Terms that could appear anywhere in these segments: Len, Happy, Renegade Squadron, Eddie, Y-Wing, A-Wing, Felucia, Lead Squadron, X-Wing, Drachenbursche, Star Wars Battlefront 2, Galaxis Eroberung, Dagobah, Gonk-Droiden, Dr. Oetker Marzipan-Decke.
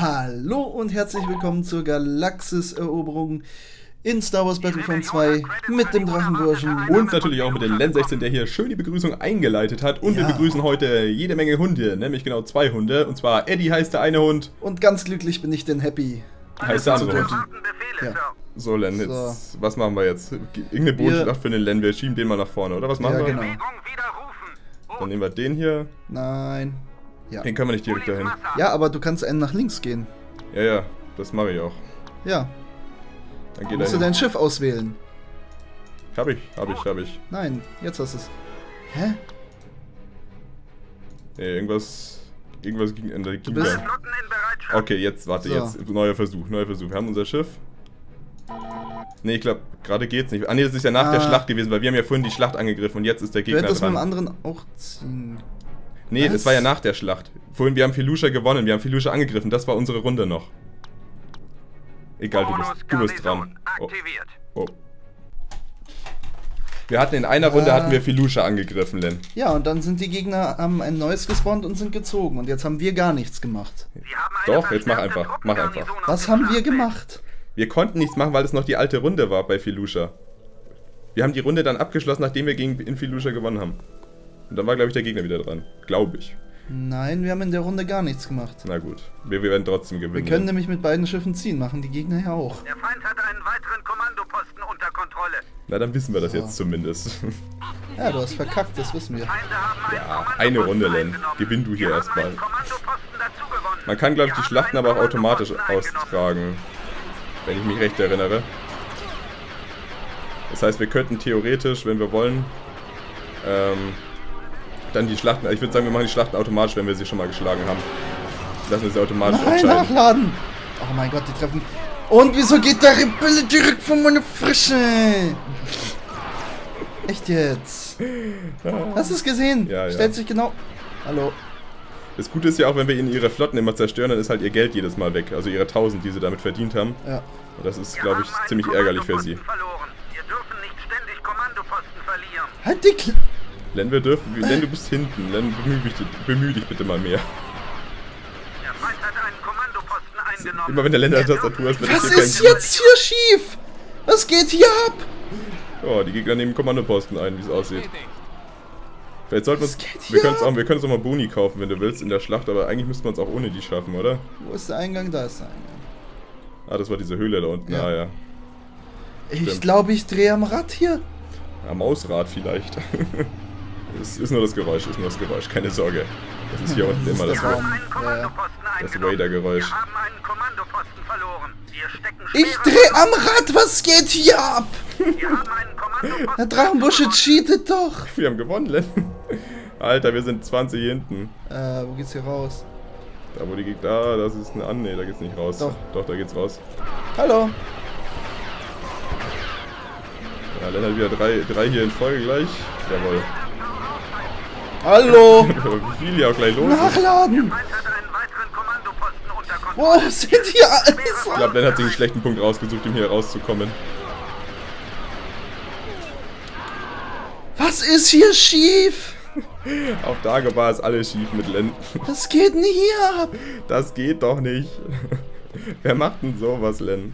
Hallo und herzlich willkommen zur Galaxis Eroberung in Star Wars Battlefront 2 mit dem Drachenburschen. Und natürlich auch mit dem Len 16, der hier schön die Begrüßung eingeleitet hat. Und ja, wir begrüßen heute jede Menge Hunde, nämlich genau 2 Hunde. Und zwar Eddie heißt der eine Hund. Und ganz glücklich bin ich denn Happy. Heißt der andere Hund. Ja. So Len, jetzt, was machen wir jetzt? Irgendeine Botschaft für den Len, wir schieben den mal nach vorne, oder? Was machen wir? Genau. Dann nehmen wir den hier. Nein. Ja. Den können wir nicht direkt dahin. Ja, aber du kannst einen nach links gehen. Ja, ja, das mache ich auch. Ja. Dann geht musst du dein Schiff auswählen. Hab ich. Nein, jetzt hast du es. Hä? Ja, irgendwas ging an der Kiefer. Okay, jetzt, warte, jetzt. Neuer Versuch. Wir haben unser Schiff. Ne, ich glaube, gerade geht's nicht. Ah ne, das ist ja nach der Schlacht gewesen, weil wir haben ja vorhin die Schlacht angegriffen und jetzt ist der Gegner dran. Du hättest mit dem anderen auch ziehen. Nee, das war ja nach der Schlacht. Vorhin, wir haben Felucia gewonnen, wir haben Felucia angegriffen, das war unsere Runde noch. Egal, du bist dran. Oh. Wir hatten in einer Runde Felucia angegriffen, Len. Ja, und dann sind die Gegner, haben ein neues gespawnt und sind gezogen und jetzt haben wir gar nichts gemacht. Doch, jetzt mach einfach. Was haben wir gemacht? Wir konnten nichts machen, weil es noch die alte Runde war bei Felucia. Wir haben die Runde dann abgeschlossen, nachdem wir in Felucia gewonnen haben. Und dann war, glaube ich, der Gegner wieder dran. Glaube ich. Nein, wir haben in der Runde gar nichts gemacht. Na gut, wir werden trotzdem gewinnen. Wir können nämlich mit beiden Schiffen ziehen, machen die Gegner ja auch. Der Feind hat einen weiteren Kommandoposten unter Kontrolle. Na, dann wissen wir das jetzt zumindest. Ja, du hast verkackt, das wissen wir. Ja, eine Runde, Len. Gewinn du hier erstmal. Man kann, glaube ich, die Schlachten aber auch automatisch austragen. Wenn ich mich recht erinnere. Das heißt, wir könnten theoretisch, wenn wir wollen, dann die Schlachten, ich würde sagen, wir machen die Schlachten automatisch, wenn wir sie schon mal geschlagen haben. Lassen wir sie automatisch entscheiden. Nachladen! Oh mein Gott, die treffen... Und wieso geht der Rebelle direkt von meiner Frische? Echt jetzt? Hast du es gesehen? Ja. Stellt sich genau... Hallo. Das Gute ist ja auch, wenn wir ihre Flotten immer zerstören, dann ist halt ihr Geld jedes Mal weg. Also ihre 1000, die sie damit verdient haben. Ja. Und das ist, glaube ich, ziemlich ärgerlich für sie. Wir dürfen nicht ständig Kommandoposten verlieren. Halt die Kl... Len, wir dürfen... Len, du bist hinten. Len, bemühe dich bitte mal mehr. Der Feind hat einen Kommandoposten eingenommen. Immer wenn der Len eine Tastatur ist... Was ist jetzt hier schief? Was geht hier ab? Oh, die Gegner nehmen Kommandoposten ein, wie es aussieht. Vielleicht sollten wir können uns auch mal Boni kaufen, wenn du willst, in der Schlacht, aber eigentlich müssten wir es auch ohne die schaffen, oder? Wo ist der Eingang? Da ist der Eingang. Ah, das war diese Höhle da unten. Ja. Ah, ja. Ich glaube, ich drehe am Rad hier. Am Ausrad vielleicht. Es ist nur das Geräusch, keine Sorge. Das ist hier unten immer das Geräusch. Das Raider-Geräusch. Ich drehe am Rad, was geht hier ab? Der Drachenbursche cheatet doch. Wir haben gewonnen, Len. Alter, wir sind 20 hinten. Wo geht's hier raus? Da, wo die Gegner. Ah, das ist eine Anne. Da geht's nicht raus. Doch, da geht's raus. Hallo. Ja, Len hat wieder drei hier in Folge gleich. Jawohl. Hallo. Wie viel hier auch gleich los Nachladen. Boah, was sind hier alles? Ich glaube, Len hat sich einen schlechten Punkt rausgesucht, um hier rauszukommen. Was ist hier schief? Auf Dagobah ist alles schief mit Len. Was geht denn hier ab? Das geht doch nicht. Wer macht denn sowas, Len?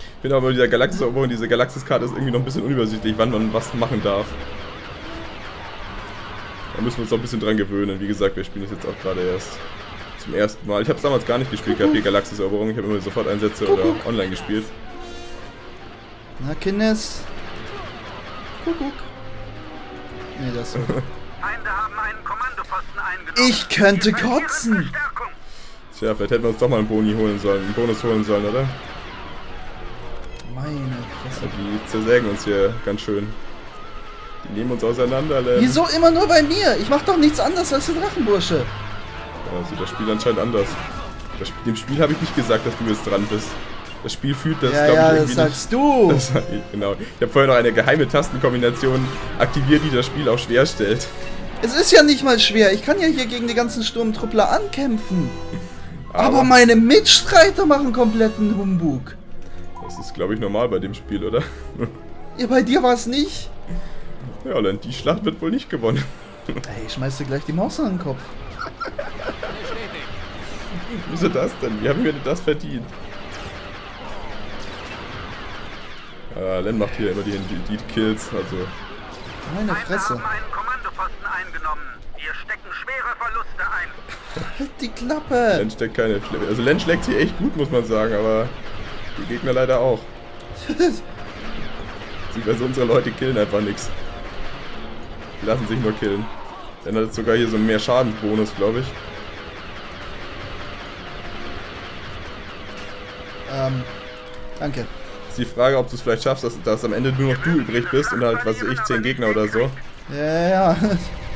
Ich bin aber mit dieser Galaxis-Eroberung, diese Galaxis-Karte ist irgendwie noch ein bisschen unübersichtlich, wann man was machen darf. Da müssen wir uns noch ein bisschen dran gewöhnen. Wie gesagt, wir spielen das jetzt auch gerade erst zum ersten Mal. Ich habe es damals gar nicht gespielt gehabt, die Galaxis-Eroberung. Ich habe immer sofort Einsätze oder online gespielt. Na, Kindes. Kuckuck. Nee, das so. Ich könnte kotzen! Tja, vielleicht hätten wir uns doch mal einen Boni holen sollen, einen Bonus holen sollen, oder? Meine Fresse. Ja, die zersägen uns hier ganz schön. Die nehmen uns auseinander, Len. Wieso immer nur bei mir? Ich mach doch nichts anderes als der Drachenbursche. Ja, also das Spiel anscheinend anders. Dem Spiel habe ich nicht gesagt, dass du jetzt dran bist. Das Spiel fühlt das, glaube ich, das sagst du! Das, genau. Ich habe vorher noch eine geheime Tastenkombination aktiviert, die das Spiel auch schwer stellt. Es ist ja nicht mal schwer. Ich kann ja hier gegen die ganzen Sturmtruppler ankämpfen. Aber meine Mitstreiter machen kompletten Humbug. Das ist, glaube ich, normal bei dem Spiel, oder? Ja, bei dir war es nicht. Ja, dann die Schlacht wird wohl nicht gewonnen. Ey, schmeiß dir gleich die Maus an den Kopf. Wieso das denn? Wie haben wir denn das verdient? Len macht hier immer die Kills, also... Meine Fresse. Wir haben einen Kommandoposten eingenommen. Wir stecken schwere Verluste ein. Halt die Klappe! Len steckt keine... Also Len schlägt sie echt gut, muss man sagen, aber... Die Gegner leider auch. Also unsere Leute killen einfach nichts. Die lassen sich nur killen. Len hat jetzt sogar hier so einen mehr Schadensbonus, glaube ich. Danke. Ist die Frage, ob du es vielleicht schaffst, dass am Ende nur noch du übrig bist und halt, was weiß ich, 10 Gegner oder so. Ja.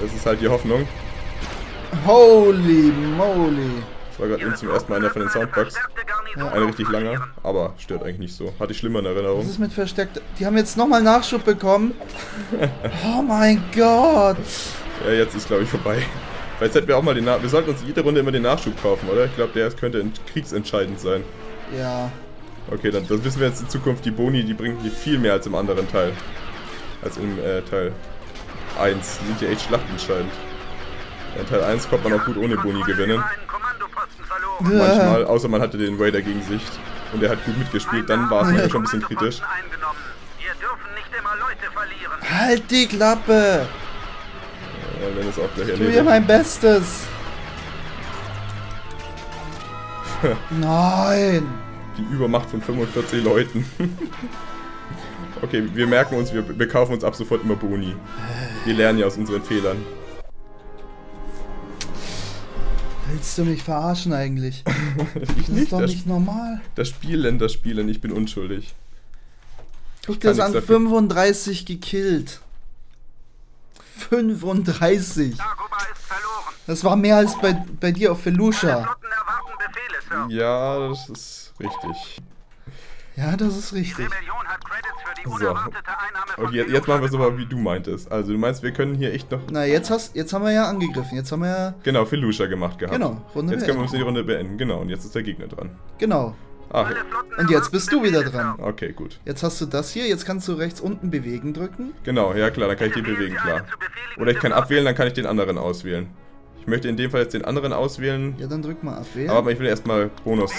Das ist halt die Hoffnung. Holy moly. Das war gerade eben zum ersten Mal einer von den Soundbugs. Ja. Eine richtig lange, aber stört eigentlich nicht so. Hatte ich schlimmer in Erinnerung. Was ist mit versteckt? Die haben jetzt nochmal Nachschub bekommen. Oh mein Gott. Ja, jetzt ist glaube ich vorbei. Weil jetzt hätten wir auch mal den Nachschub. Wir sollten uns jede Runde immer den Nachschub kaufen, oder? Ich glaube, der könnte kriegsentscheidend sein. Ja. Okay, dann das wissen wir jetzt in Zukunft. Die Boni, die bringen hier viel mehr als im anderen Teil. Als im Teil 1. Die sind ja echt schlachtentscheidend. In Teil 1 kommt man auch gut ohne Boni gewinnen. Manchmal, außer man hatte den Raider gegen sich und der hat gut mitgespielt, dann war es manchmal schon ein bisschen kritisch. Wir dürfen nicht immer Leute verlieren. Halt die Klappe! Ja, Len ist auch gleich erledigt. Ich tue mein Bestes! Nein! Die Übermacht von 45 Leuten. Okay, wir merken uns, wir kaufen uns ab sofort immer Boni. Wir lernen ja aus unseren Fehlern. Willst du mich verarschen eigentlich? Das ist doch nicht normal. Das Spiel, ich bin unschuldig. Guck dir das an, 35 gekillt. 35! Das war mehr als bei dir auf Felucia. Ja, das ist richtig. So. Okay, jetzt machen wir es aber, wie du meintest. Also du meinst, wir können hier echt noch... Na, jetzt haben wir ja angegriffen, jetzt haben wir ja... Genau, Felucia gemacht gehabt. Genau, Runde beenden. Jetzt können wir uns die Runde beenden, genau, und jetzt ist der Gegner dran. Genau. Ach. Und jetzt bist du wieder dran. Okay, gut. Jetzt hast du das hier, jetzt kannst du rechts unten bewegen drücken. Genau, ja klar, dann kann ich die bewegen, klar. Oder ich kann abwählen, dann kann ich den anderen auswählen. Ich möchte in dem Fall jetzt den anderen auswählen. Ja, dann drück mal abwählen. Aber ich will erstmal Bonus.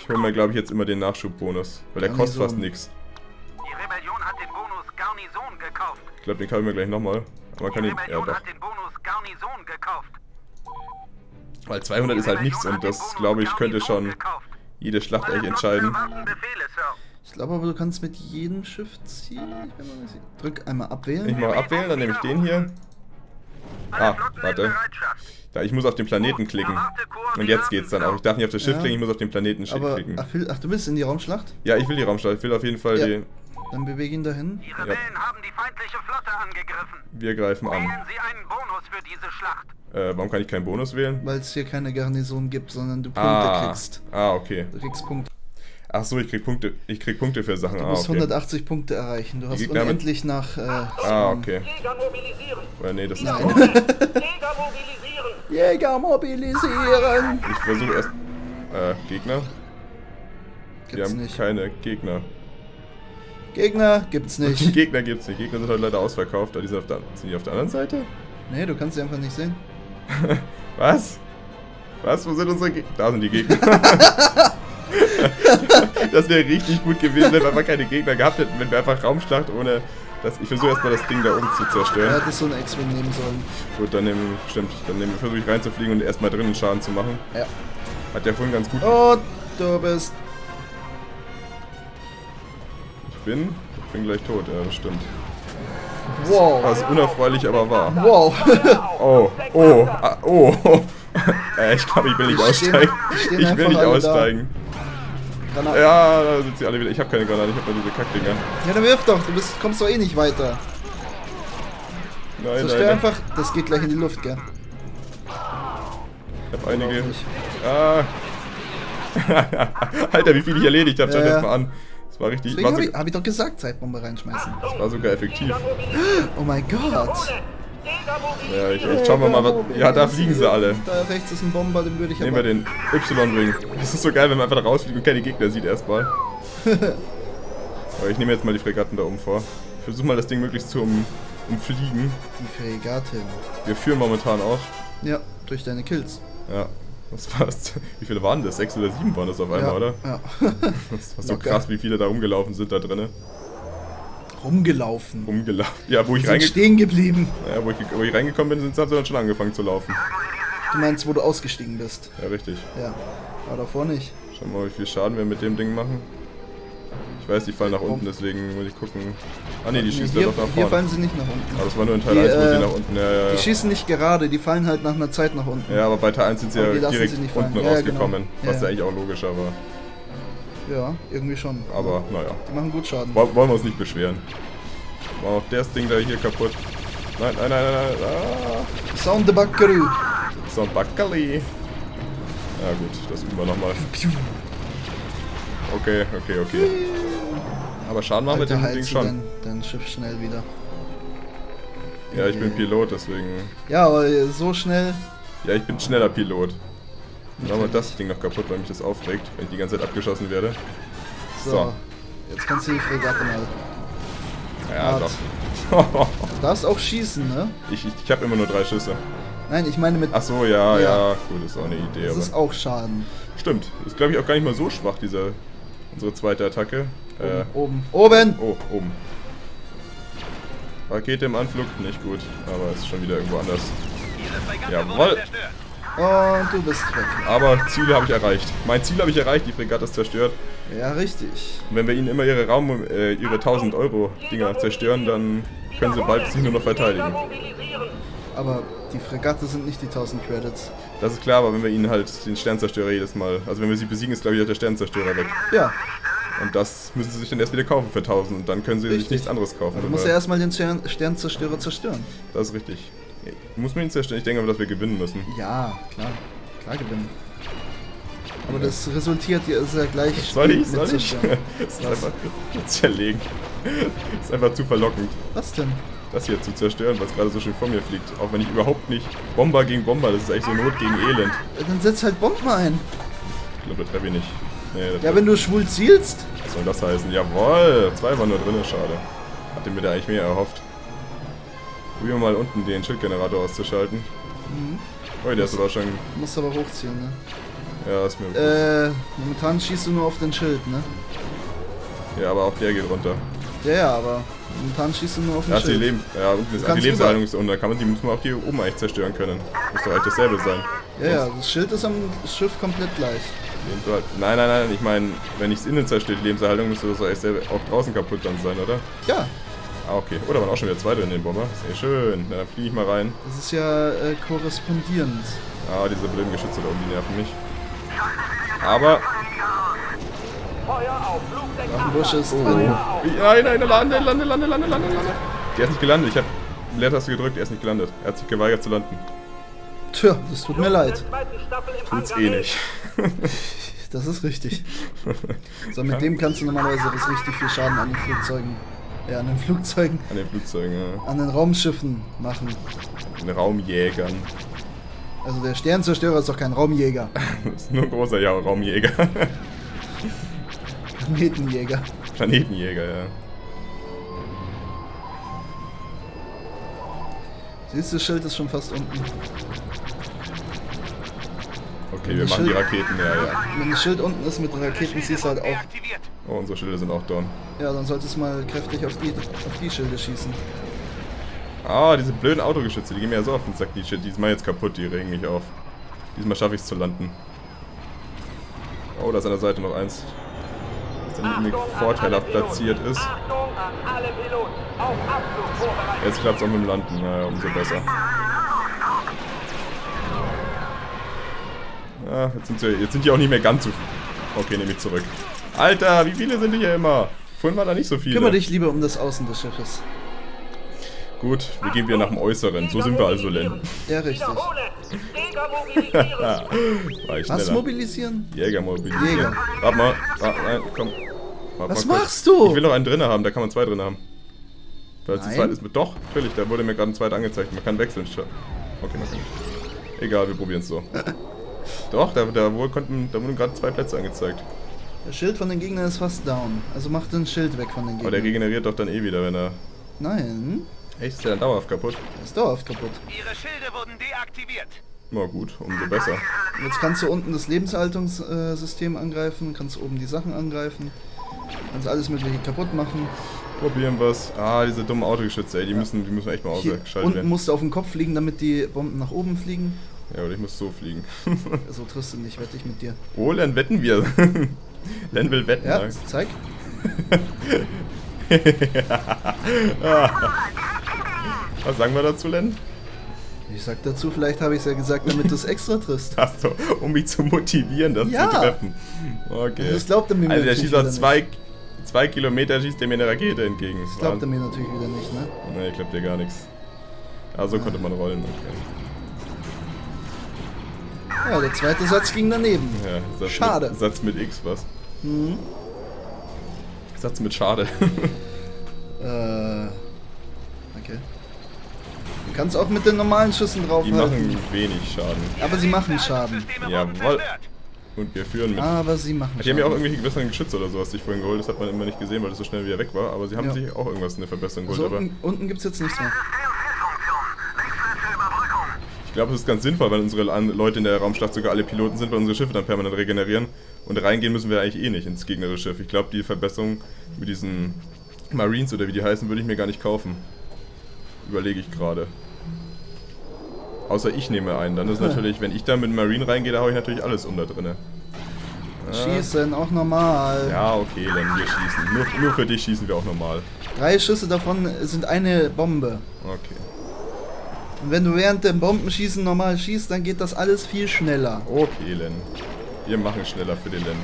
Ich hole mir, glaube ich, jetzt immer den Nachschubbonus, weil der kostet fast nichts. Ich glaube, den kaufen wir gleich nochmal. Aber kann ich weil 200 ist halt nichts und das, glaube ich, könnte schon jede Schlacht eigentlich entscheiden. Ich glaube aber, du kannst mit jedem Schiff ziehen. Drück einmal abwählen. Ich mache abwählen, dann nehme ich den hier. Ah, warte. Da, ich muss auf den Planeten klicken. Und jetzt geht's dann auch. Ich darf nicht auf das Schiff klicken, ich muss auf den Planeten klicken. Ach, du willst in die Raumschlacht? Ja, ich will die Raumschlacht. Ich will auf jeden Fall die... Dann bewege ihn dahin. Die Rebellen haben die feindliche Flotte angegriffen. Wir greifen an. Wählen Sie einen Bonus für diese Schlacht. Warum kann ich keinen Bonus wählen? Weil es hier keine Garnison gibt, sondern du Punkte kriegst. Ah, okay. Du kriegst Punkte. Ach so, ich krieg Punkte für Sachen. Du musst 180 Punkte erreichen. Du hast unendlich nach... okay. Jäger mobilisieren. Das ist gut. Jäger mobilisieren. Jäger mobilisieren. Ich versuche erst... Gegner? Wir haben keine Gegner. Gegner gibt's nicht. Gegner gibt's nicht. Gegner sind halt leider ausverkauft. Die sind auf der anderen Seite? Nee, du kannst sie einfach nicht sehen. Was? Was? Wo sind unsere Gegner? Da sind die Gegner. Das wäre richtig gut gewesen, wenn wir einfach keine Gegner gehabt hätten, wenn wir einfach Raumschlacht ohne... Ich versuche erstmal das Ding da oben zu zerstören. Ja, das so ein X-Wing nehmen sollen. Gut, dann versuche ich reinzufliegen und erstmal drinnen Schaden zu machen. Ja. Hat der vorhin ganz gut... Oh, du bist... Ich bin gleich tot, ja, das stimmt. Wow. Das ist unerfreulich, aber wahr. Wow. Oh. Ich glaube, ich will nicht aussteigen. Ich will nicht aussteigen. Ja, da sind sie alle wieder. Ich habe keine Granaten, ich habe nur diese Kackdinger. Ja, dann wirf doch, kommst doch eh nicht weiter. Nein, zerstör einfach, das geht gleich in die Luft, gell? Ich habe einige... Alter, wie viel ich erledigt habe, schau das mal an. War richtig. Hab ich doch gesagt, Zeitbombe reinschmeißen. Das war sogar effektiv. Oh mein Gott. Ja, ich schau mal was... Ja, da fliegen sie alle. Da rechts ist ein Bomber, den würde ich... Nehmen wir den Y-Wing. Das ist so geil, wenn man einfach da rausfliegt und keine Gegner sieht erstmal. Aber ich nehme jetzt mal die Fregatten da oben vor. Ich versuche mal das Ding möglichst zu umfliegen. Die Fregatten. Wir führen momentan auch. Ja, durch deine Kills. Ja. Das war's. Wie viele waren das? 6 oder 7 waren das auf einmal, ja, oder? Ja. Das war so krass, wie viele da rumgelaufen sind da drinne. Rumgelaufen? Rumgelaufen. Ja, wo ich stehen geblieben. Ja, wo ich reingekommen bin, haben sie dann schon angefangen zu laufen. Du meinst, wo du ausgestiegen bist? Ja, richtig. Ja. War davor nicht. Schauen wir mal, wie viel Schaden wir mit dem Ding machen. Ich weiß, die fallen nach unten, deswegen muss ich gucken. Ah ne, die schießen ja doch nach vorne. Hier fallen sie nicht nach unten. Aber das war nur in Teil 1, wo sie nach unten, ja. Die schießen nicht gerade, die fallen halt nach einer Zeit nach unten. Ja, aber bei Teil 1 sind sie ja direkt unten rausgekommen, was ja eigentlich auch logischer war. Ja, irgendwie schon. Aber naja. Die machen gut Schaden. Wollen wir uns nicht beschweren. War auch das Ding da hier kaputt. Nein, nein, nein, nein, nein. Soundbackery. Soundbackery. Ja gut, das üben wir nochmal. Okay, okay, okay. Aber Schaden machen wir mit dem Ding schon. Dein Schiff schnell wieder. Ja, ich bin Pilot, deswegen. Ja, aber so schnell. Ja, ich bin schneller Pilot. Dann machen wir das Ding noch kaputt, weil mich das aufregt, wenn ich die ganze Zeit abgeschossen werde. So. Jetzt kannst du die Fregatte mal. Ja, doch. Du darfst auch schießen, ne? Ich hab immer nur 3 Schüsse. Nein, ich meine mit... Ach so, ja, ja, gut, ist auch eine Idee. Das ist auch Schaden. Stimmt, ist glaube ich auch gar nicht mal so schwach, dieser... Unsere zweite Attacke. Oben. Oben! Oh, oben. Rakete im Anflug, nicht gut. Aber ist schon wieder irgendwo anders. Jawoll! Und du bist weg. Aber Ziele habe ich erreicht. Mein Ziel habe ich erreicht, die Fregatte ist zerstört. Ja, richtig. Und wenn wir ihnen immer ihre ihre 1000-Euro-Dinger zerstören, dann können sie bald sich nur noch verteidigen. Aber die Fregatte sind nicht die 1000 Credits. Das ist klar, aber wenn wir ihnen halt den Sternzerstörer jedes Mal... Also wenn wir sie besiegen, ist glaube ich auch der Sternzerstörer weg. Ja. Und das müssen sie sich dann erst wieder kaufen für 1000 und dann können sie sich nichts anderes kaufen. Du musst ja erstmal den Sternzerstörer zerstören. Das ist richtig. Muss man ihn zerstören? Ich denke aber, dass wir gewinnen müssen. Ja, klar. Klar gewinnen. Aber das resultiert ja, ist ja gleich... Soll ich? Das ist einfach zerlegen. Das ist einfach zu verlockend. Was denn? Das hier zu zerstören, was gerade so schön vor mir fliegt. Auch wenn ich überhaupt nicht... Bomber gegen Bomber, das ist eigentlich so Not gegen Elend. Dann setz halt Bomben ein. Ich glaube, da treffe ich nicht. Nee, ja, wenn du schwul zielst. Was soll das heißen? Jawohl, 2 waren nur drin, schade. Hatte mir da eigentlich mehr erhofft. Probieren wir mal unten den Schildgenerator auszuschalten. Mhm. Oh, der ist aber schon... Du musst aber hochziehen, ne? Ja, ist mir gut. Momentan schießt du nur auf den Schild, ne? Ja, aber auch der geht runter. Ja, aber... Momentan schießt du nur auf den Schild. Ja, die Lebenserhaltung ist unten. Da kann man die müssen wir auch hier oben eigentlich zerstören können. Muss doch eigentlich dasselbe sein. Ja, ja, das Schild ist am Schiff komplett gleich. Nein, nein, nein. Ich meine, wenn ich es innen zerstöre, die Lebenserhaltung, müsste das eigentlich auch draußen kaputt dann sein, oder? Ja. Ah, okay. Oder waren auch schon wieder 2 drin in den Bomber. Sehr schön. Na, dann fliege ich mal rein. Das ist ja korrespondierend. Ah, diese blöden Geschütze da oben, die nerven mich. Aber... Drachenbursche ist drin. Nein, nein, lande. Der ist nicht gelandet. Ich habe Leertaste gedrückt, er ist nicht gelandet. Er hat sich geweigert zu landen. Tja, das tut mir leid. Tut's eh nicht. Das ist richtig. So, mit dem kannst du normalerweise das richtig viel Schaden an den Flugzeugen. Ja, an den Flugzeugen. An den Flugzeugen, ja. An den Raumschiffen machen. An den Raumjägern. Also der Sternzerstörer ist doch kein Raumjäger. Das ist nur ein großer Raumjäger. Planetenjäger. Planetenjäger, ja. Siehst du, das Schild ist schon fast unten. Okay, wir machen die Raketen, ja. Wenn das Schild unten ist mit den Raketen, siehst du halt auch. Oh, unsere Schilde sind auch down. Ja, dann solltest du mal kräftig auf die Schilde schießen. Ah, diese blöden Autogeschütze, die gehen mir ja so auf den Sack, die Shit. Diesmal jetzt kaputt, die regen mich auf. Diesmal schaffe ich es zu landen. Oh, da ist an der Seite noch eins. Vorteilhaft platziert ist. Jetzt klappt es auch mit dem Landen, naja, umso besser. Ja, jetzt sind die auch nicht mehr ganz so... Okay, nehme ich zurück. Alter, wie viele sind die hier immer? Vorhin war da nicht so viele. Kümmere dich lieber um das Außen des Schiffes. Gut, wir gehen wieder nach dem Äußeren. So sind wir also, Len. Ja, richtig. Was mobilisieren? Jäger mobilisieren. Jäger. Warte mal. Nein, komm. Was machst du? Ich will noch einen drinne haben, da kann man 2 drin haben. Weil die 2 ist mit. Doch, natürlich, da wurde mir gerade ein 2 angezeigt. Man kann wechseln. Okay, man kann. Egal, wir probieren es so. Doch, da wurden gerade 2 Plätze angezeigt. Der Schild von den Gegnern ist fast down. Also mach den Schild weg von den Gegnern. Aber der regeneriert doch dann eh wieder, wenn er. Nein. Echt? Ist der dann dauerhaft kaputt? Der ist dauerhaft kaputt. Ihre Schilde wurden deaktiviert. Na gut, umso besser. Jetzt kannst du unten das Lebenshaltungssystem angreifen, kannst oben die Sachen angreifen, kannst alles Mögliche kaputt machen. Probieren wir's. Ah, diese dummen Autogeschütze, ey, die müssen echt mal ausgeschaltet werden. Unten musst du auf den Kopf fliegen, damit die Bomben nach oben fliegen. Ja, oder ich muss so fliegen. So triffst du nicht, wette ich mit dir. Oh, Len, wetten wir. Len will wetten. Ja, zeig. Was sagen wir dazu, Len? Ich sag dazu, vielleicht habe ich es ja gesagt, damit du es extra triffst. Hast du, um mich zu motivieren, das zu treffen. Okay. Das glaubt er mir also, der schießt auch zwei Kilometer, schießt er mir eine Rakete entgegen. Das glaubt er mir natürlich wieder nicht, ne? Ne, ich glaub dir gar nichts. Also konnte man rollen. Okay. Ja, der zweite Satz ging daneben. Ja, schade. Satz mit X, was? Mhm. Satz mit schade. Okay. Du kannst auch mit den normalen Schüssen draufhalten. Die machen wenig Schaden. Aber sie machen Schaden. Jawohl. Und wir führen mit. Aber sie machen Schaden. Die haben ja auch irgendwelche besseren Geschütze oder so, hast dich vorhin geholt. Das hat man immer nicht gesehen, weil das so schnell wieder weg war. Aber sie haben sich auch irgendwas in der Verbesserung geholt. Also unten gibt es jetzt nichts mehr. Ich glaube, es ist ganz sinnvoll, weil unsere Leute in der Raumschlacht sogar alle Piloten sind, weil unsere Schiffe dann permanent regenerieren. Und reingehen müssen wir eigentlich eh nicht ins gegnerische Schiff. Ich glaube, die Verbesserung mit diesen Marines oder wie die heißen, würde ich mir gar nicht kaufen. Überlege ich gerade. Außer ich nehme einen. Dann ist natürlich, wenn ich da mit Marine reingehe, da haue ich natürlich alles um da drinne. Schießen, auch normal. Ja, okay, dann wir schießen. Nur für dich schießen wir auch normal. 3 Schüsse davon sind eine Bombe. Okay. Und wenn du während dem Bombenschießen normal schießt, dann geht das alles viel schneller. Okay, Len. Wir machen schneller für den Len.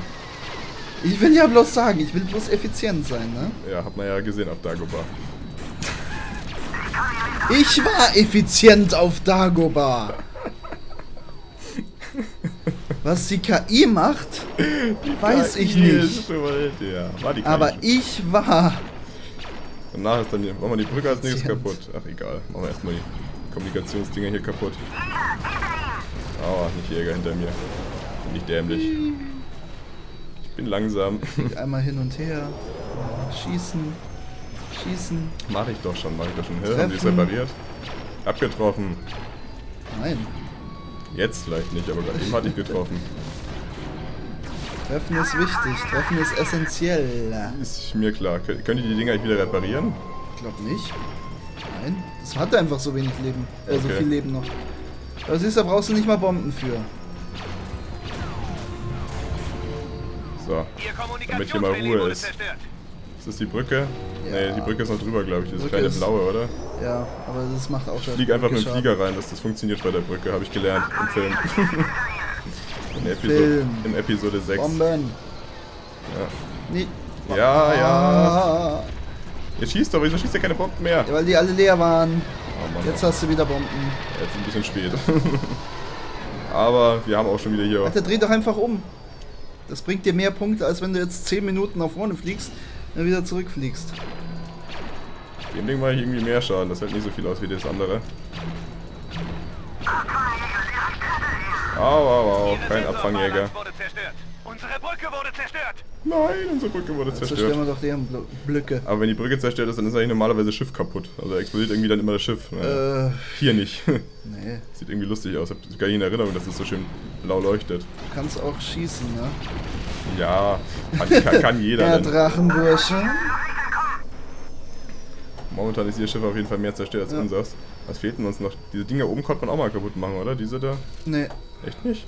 Ich will ja bloß sagen, ich will bloß effizient sein, ne? Ja, hat man ja gesehen auf Dagobah. Ich war effizient auf Dagobah. Was die KI macht, weiß ich nicht. Aber ich war... Danach ist dann hier... Machen wir die Brücke als nächstes kaputt. Ach egal, machen wir erstmal die Kommunikationsdinger hier kaputt. Aua, nicht Jäger hinter mir. Bin ich dämlich. Ich bin langsam. Einmal hin und her. Schießen. Schießen. Mach ich doch schon. Treffen. Haben die es repariert? Abgetroffen. Nein. Jetzt vielleicht nicht, aber gerade eben hatte ich getroffen. Treffen ist wichtig, Treffen ist essentiell. Ist mir klar. Könnt ihr die Dinger wieder reparieren? Ich glaube nicht. Nein. Das hatte einfach so wenig Leben. So viel Leben noch. Aber siehst du, da brauchst du nicht mal Bomben für. So. Damit hier mal Ruhe ist. Ist das die Brücke? Ja. Ne, die Brücke ist noch drüber, glaube ich. Dieses kleine blaue, oder? Ja, aber das macht auch schon. Ich fliege einfach mit dem Flieger rein, das funktioniert bei der Brücke, habe ich gelernt im Film. In Episode 6. Bomben! Ja. Nee. Ja. Jetzt schießt doch, wieso schießt ihr keine Bomben mehr? Ja, weil die alle leer waren. Oh Mann, jetzt hast du wieder Bomben. Jetzt ein bisschen spät. Aber wir haben auch schon wieder hier... Alter, dreh doch einfach um. Das bringt dir mehr Punkte, als wenn du jetzt 10 Minuten nach vorne fliegst. Wenn du wieder zurückfliegst. Dem Ding mache ich irgendwie mehr Schaden, das hält nicht so viel aus wie das andere. Au, kein Abfangjäger. Unsere Brücke wurde zerstört! Nein, unsere Brücke wurde zerstört. Zerstören wir doch deren Blöcke. Aber wenn die Brücke zerstört ist, dann ist eigentlich normalerweise das Schiff kaputt. Also explodiert irgendwie dann immer das Schiff. Naja. Hier nicht. Nee. Sieht irgendwie lustig aus. Ich habe gar nicht in Erinnerung, dass es so schön blau leuchtet. Du kannst auch schießen, ne? Ja, kann jeder. Der Drachenbursche. Momentan ist ihr Schiff auf jeden Fall mehr zerstört als unseres. Was fehlt denn uns noch? Diese Dinger oben konnte man auch mal kaputt machen, oder? Diese da? Nee. Echt nicht?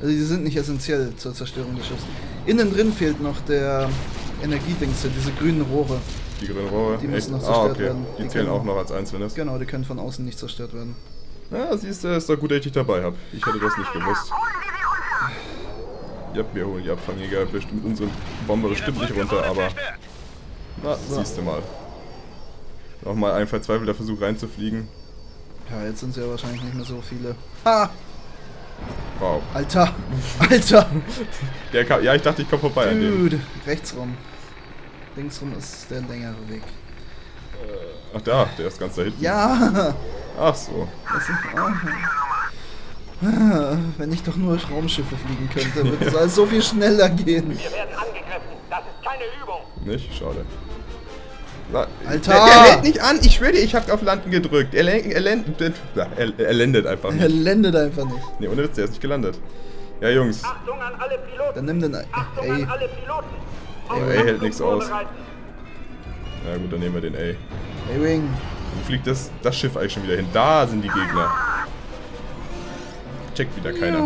Also die sind nicht essentiell zur Zerstörung des Schiffs. Innen drin fehlt noch der Energiedingste, diese grünen Rohre. Die grünen Rohre? Die müssen noch zerstört werden. Die zählen auch noch als einzelnes? Genau, die können von außen nicht zerstört werden. Ja, siehst du, ist doch gut, dass ich dich dabei habe. Ich hätte das nicht gewusst. Ja, wir holen die Abfangjäger mit unseren Bomber bestimmt nicht runter, aber... Na, siehst du mal. Nochmal ein verzweifelter Versuch reinzufliegen. Ja, jetzt sind es ja wahrscheinlich nicht mehr so viele. Ha! Wow. Alter! Der kam, ja, ich dachte, ich komme vorbei an dem. Dude, rechts rum. Links rum ist der längere Weg. Ach da, der ist ganz da hinten. Ja! Ach so. Das ist, wenn ich doch nur Raumschiffe fliegen könnte, würde es alles so viel schneller gehen. Wir werden angegriffen. Das ist keine Übung. Nicht? Schade. Alter! Der hält nicht an! Ich schwöre dir, ich hab auf Landen gedrückt. Er landet einfach nicht. Er landet einfach nicht. Ne, ohne Witz, der ist nicht gelandet. Ja, Jungs. Achtung an alle Piloten! Dann nimm den... Achtung an alle Piloten! Der A hält nichts aus. Na gut, dann nehmen wir den A. A-Wing. Wo fliegt das Schiff eigentlich schon wieder hin? Da sind die Gegner. Checkt wieder keiner.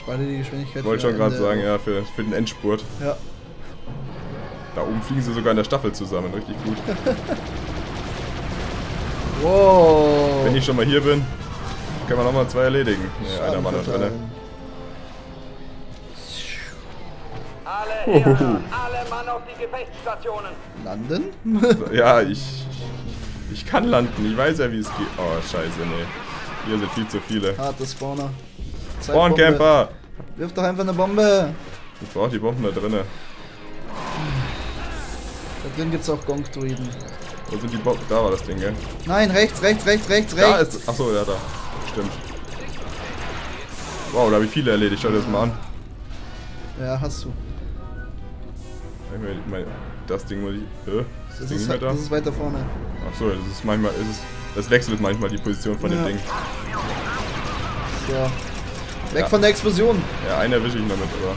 Sparte die Geschwindigkeit. Wollte schon gerade sagen, ja, für den Endspurt. Ja. Da oben fliegen sie sogar in der Staffel zusammen, richtig gut. Wow. Wenn ich schon mal hier bin, können wir nochmal zwei erledigen. Ja, einer war noch drin. Alle Herren, alle Mann auf die Gefechtsstationen. Landen? Ja, ich kann landen, ich weiß ja, wie es geht. Oh, scheiße, nee. Hier sind viel zu viele. Harte Spawner. Spawncamper! Wirf doch einfach eine Bombe! Ich brauch die Bomben da drinnen. Da drin gibt's auch Gonk-Droiden. Wo sind die Bomben? Da war das Ding, gell? Nein, rechts! Da ist... Achso, ja, da. Stimmt. Wow, da habe ich viele erledigt. Schau dir das mal an. Ja, hast du. Das Ding muss ich... Das ist weiter vorne. Achso, das ist manchmal... Das wechselt manchmal die Position von dem Ding. So. Weg von der Explosion! Ja, einen erwische ich damit, aber...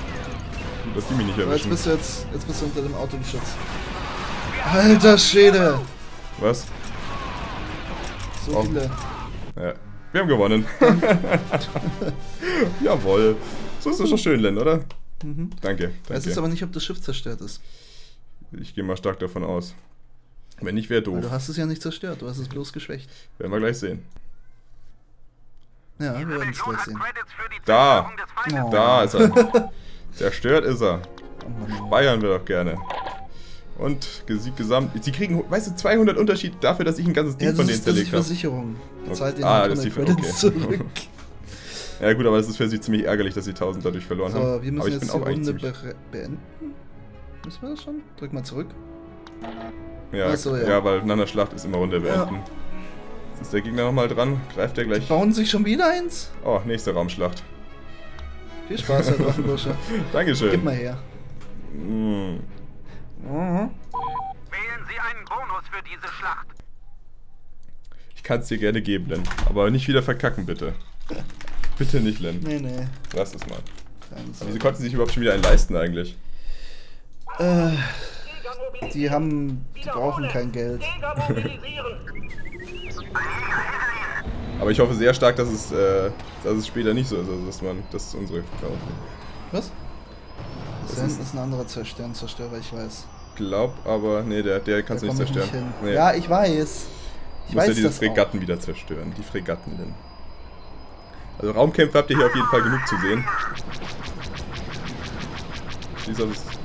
Gut, dass die mich nicht erwischen. Jetzt bist du unter dem Autogeschütz. Alter Schäde! Was? So viele. Ja. Wir haben gewonnen. Jawohl. So ist das schon schön, Len, oder? Mhm. Danke. Ich weiß jetzt aber nicht, ob das Schiff zerstört ist. Ich gehe mal stark davon aus. Wenn nicht, wäre doof. Aber du hast es ja nicht zerstört, du hast es bloß geschwächt. Werden wir gleich sehen. Ja, wir werden es gleich sehen. Da! Oh. Da ist er. Zerstört ist er. Speiern wir doch gerne. Und gesiegt gesamt. Sie kriegen, weißt du, 200 Unterschied dafür, dass ich ein ganzes Team von denen zerlegt habe. Das ist die Versicherung. Bezahlt zurück. Ja gut, aber das ist für sie ziemlich ärgerlich, dass sie 1000 dadurch verloren haben. So, wir müssen jetzt die Runde beenden. Müssen wir das schon? Drück mal zurück. Ja, so, ja, weil nach einer Schlacht ist immer Runde beenden. Ja. Ist der Gegner nochmal dran? Greift er gleich? Die bauen sich schon wieder eins? Oh, nächste Raumschlacht. Viel Spaß, Herr Drachenbursche. Dankeschön. Gib mal her. Mm. Mhm. Wählen Sie einen Bonus für diese Schlacht. Ich kann es dir gerne geben, Len. Aber nicht wieder verkacken, bitte. Bitte nicht, Len. Nee, nee. Lass es mal. Wieso konnten sie sich überhaupt schon wieder einen leisten, eigentlich? Die brauchen kein Geld. Aber ich hoffe sehr stark, dass es später nicht so ist. Also, das ist unsere Klausel. Was? Das ist ein anderer Sternzerstörer, ich weiß. Glaub aber, nee, der kannst du nicht zerstören. Nicht nee. Ja, ich weiß. Ich muss ja diese Fregatten wieder zerstören, die Fregatten denn. Also Raumkämpfe habt ihr hier auf jeden Fall genug zu sehen. Dieser ist, das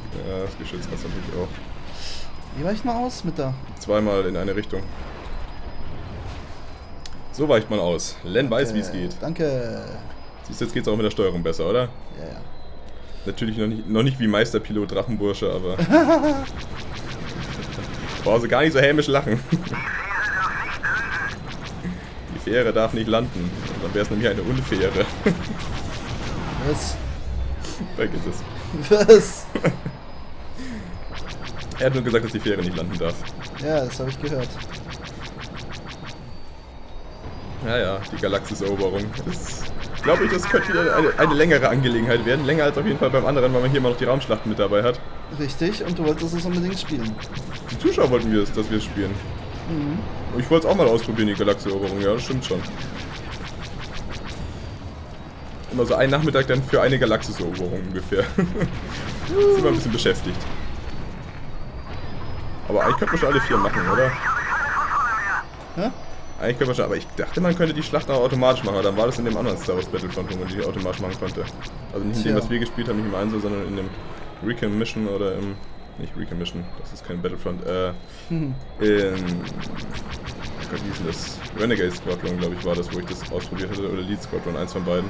Geschütz kannst du natürlich auch. Wie weicht man aus mit da? Zweimal in eine Richtung. So weicht man aus. Len weiß, wie es geht. Danke. Siehst du, jetzt geht's auch mit der Steuerung besser, oder? Ja, ja. Natürlich noch nicht wie Meisterpilot Drachenbursche, aber... Brauchst du gar nicht so hämisch lachen. Die Fähre darf nicht landen. Dann wäre es nämlich eine Unfähre. Was? Vergiss es. Was? Er hat nur gesagt, dass die Fähre nicht landen darf. Ja, das habe ich gehört. Naja, die Galaxis Eroberung. Glaube ich, das könnte wieder eine längere Angelegenheit werden. Länger als auf jeden Fall beim anderen, weil man hier immer noch die Raumschlachten mit dabei hat. Richtig, und du wolltest es unbedingt spielen. Die Zuschauer wollten wir es, dass wir es spielen. Mhm. Ich wollte es auch mal ausprobieren, die Galaxie-Eroberung. Ja, das stimmt schon. Immer so einen Nachmittag dann für eine Galaxie-Eroberung ungefähr. Ist immer ein bisschen beschäftigt. Aber eigentlich könnte man schon alle vier machen, oder? Hä? Eigentlich können wir schon, aber ich dachte, man könnte die Schlacht auch automatisch machen, aber dann war das in dem anderen Star Wars Battlefront, wo man die automatisch machen konnte. Also nicht in dem, was wir gespielt haben, nicht im Einzel, sondern in dem Recommission oder im... Nicht Recommission, das ist kein Battlefront, oh Gott, wie ist denn das? Renegade Squadron, glaube ich, war das, wo ich das ausprobiert hatte, oder Lead Squadron, eins von beiden.